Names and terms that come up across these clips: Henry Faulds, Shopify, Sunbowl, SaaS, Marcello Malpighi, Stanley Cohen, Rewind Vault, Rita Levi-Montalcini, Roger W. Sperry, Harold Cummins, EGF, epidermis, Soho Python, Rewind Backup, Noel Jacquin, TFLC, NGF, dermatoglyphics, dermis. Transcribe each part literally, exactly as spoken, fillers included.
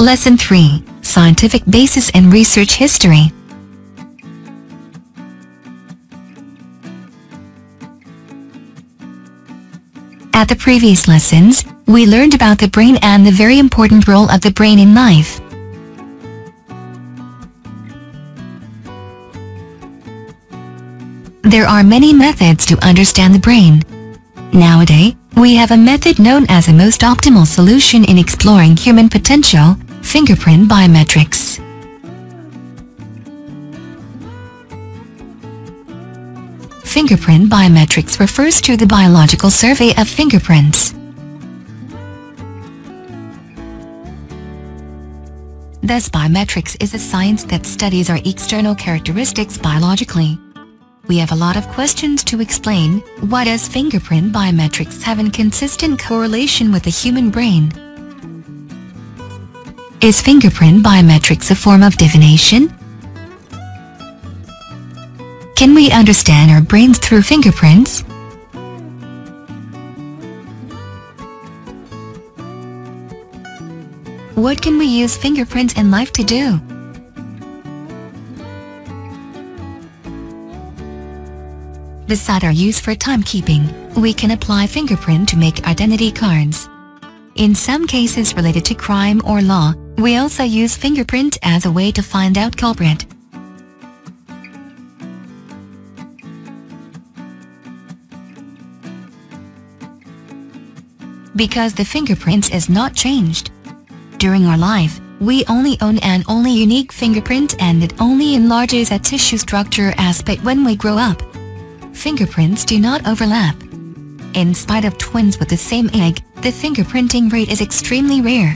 Lesson three. Scientific Basis and Research History. At the previous lessons, we learned about the brain and the very important role of the brain in life. There are many methods to understand the brain. Nowadays, we have a method known as the most optimal solution in exploring human potential, fingerprint biometrics. Fingerprint biometrics refers to the biological survey of fingerprints. Thus, biometrics is a science that studies our external characteristics biologically. We have a lot of questions to explain. Why does fingerprint biometrics have a consistent correlation with the human brain? Is fingerprint biometrics a form of divination? Can we understand our brains through fingerprints? What can we use fingerprints in life to do? Besides our use for timekeeping, we can apply fingerprint to make identity cards. In some cases related to crime or law, we also use fingerprint as a way to find out culprit. Because the fingerprint is not changed during our life, we only own an only unique fingerprint, and it only enlarges a tissue structure aspect when we grow up. Fingerprints do not overlap. In spite of twins with the same egg, the fingerprinting rate is extremely rare.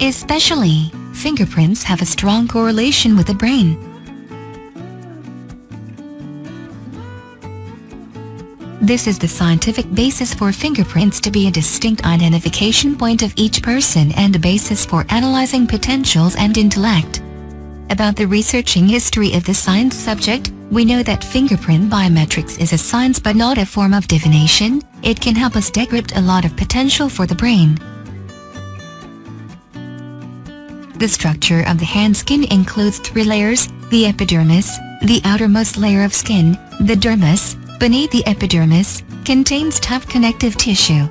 Especially, fingerprints have a strong correlation with the brain. This is the scientific basis for fingerprints to be a distinct identification point of each person and a basis for analyzing potentials and intellect. About the researching history of the science subject, we know that fingerprint biometrics is a science but not a form of divination. It can help us decrypt a lot of potential for the brain. The structure of the hand skin includes three layers: the epidermis, the outermost layer of skin; the dermis, beneath the epidermis, contains tough connective tissue.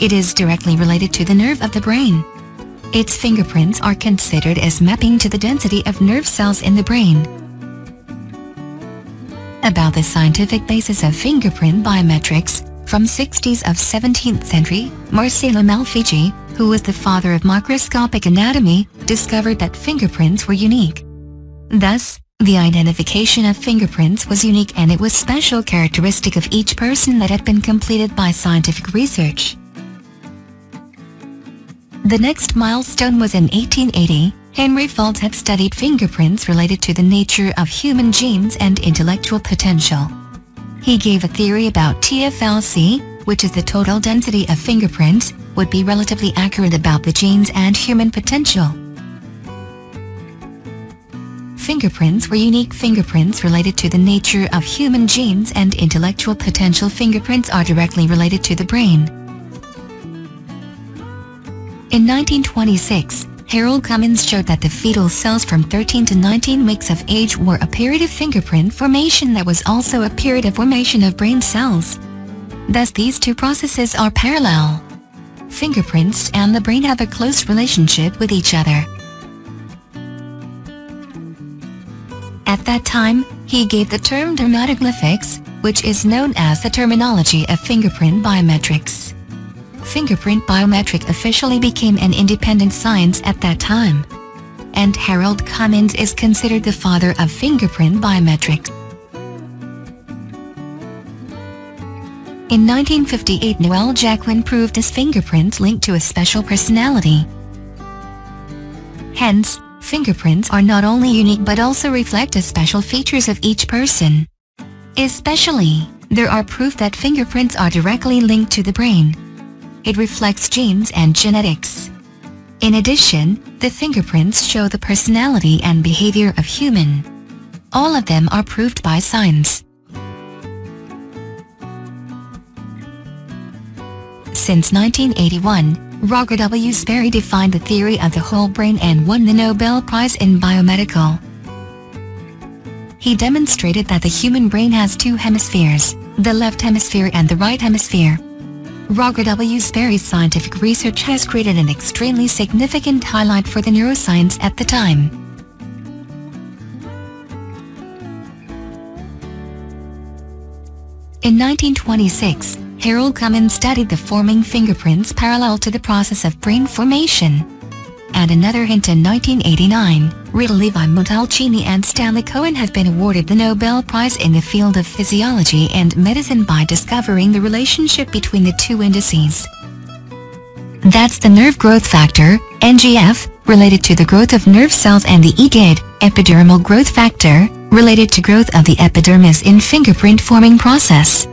It is directly related to the nerve of the brain. Its fingerprints are considered as mapping to the density of nerve cells in the brain. About the scientific basis of fingerprint biometrics, from sixties of seventeenth century, Marcello Malpighi, who was the father of microscopic anatomy, discovered that fingerprints were unique. Thus, the identification of fingerprints was unique, and it was special characteristic of each person that had been completed by scientific research. The next milestone was in eighteen eighty, Henry Faulds had studied fingerprints related to the nature of human genes and intellectual potential. He gave a theory about T F L C, which is the total density of fingerprints, would be relatively accurate about the genes and human potential. Fingerprints were unique. Fingerprints related to the nature of human genes and intellectual potential. Fingerprints are directly related to the brain. In nineteen twenty-six, Harold Cummins showed that the fetal cells from thirteen to nineteen weeks of age were a period of fingerprint formation that was also a period of formation of brain cells. Thus, these two processes are parallel. Fingerprints and the brain have a close relationship with each other. At that time, he gave the term dermatoglyphics, which is known as the terminology of fingerprint biometrics. Fingerprint biometric officially became an independent science at that time. And Harold Cummins is considered the father of fingerprint biometrics. In nineteen fifty-eight, Noel Jacquin proved his fingerprints linked to a special personality. Hence, fingerprints are not only unique but also reflect the special features of each person. Especially, there are proof that fingerprints are directly linked to the brain. It reflects genes and genetics. In addition, the fingerprints show the personality and behavior of human. All of them are proved by science. Since nineteen eighty-one, Roger W. Sperry defined the theory of the whole brain and won the Nobel Prize in Biomedical. He demonstrated that the human brain has two hemispheres, the left hemisphere and the right hemisphere. Roger W. Sperry's scientific research has created an extremely significant highlight for the neuroscience at the time. In nineteen twenty-six, Harold Cummins studied the forming fingerprints parallel to the process of brain formation. And another hint in nineteen eighty-nine, Rita Levi-Montalcini and Stanley Cohen have been awarded the Nobel Prize in the field of physiology and medicine by discovering the relationship between the two indices. That's the nerve growth factor, N G F, related to the growth of nerve cells, and the E G F, epidermal growth factor, related to growth of the epidermis in fingerprint forming process.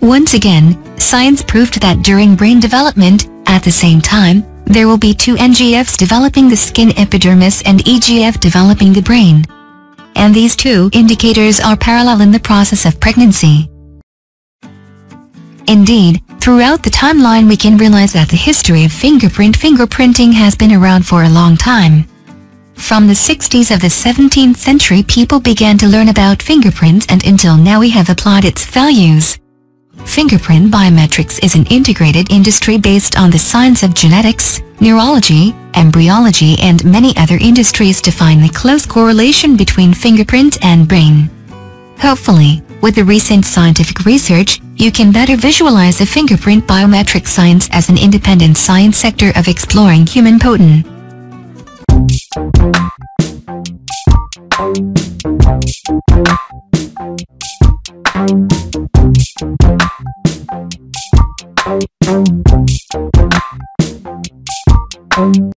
Once again, science proved that during brain development, at the same time, there will be two N G Fs developing the skin epidermis and E G F developing the brain. And these two indicators are parallel in the process of pregnancy. Indeed, throughout the timeline we can realize that the history of fingerprint fingerprinting has been around for a long time. From the sixties of the seventeenth century, people began to learn about fingerprints, and until now we have applied its values. Fingerprint biometrics is an integrated industry based on the science of genetics, neurology, embryology, and many other industries to find the close correlation between fingerprint and brain. Hopefully, with the recent scientific research, you can better visualize the fingerprint biometric science as an independent science sector of exploring human potency.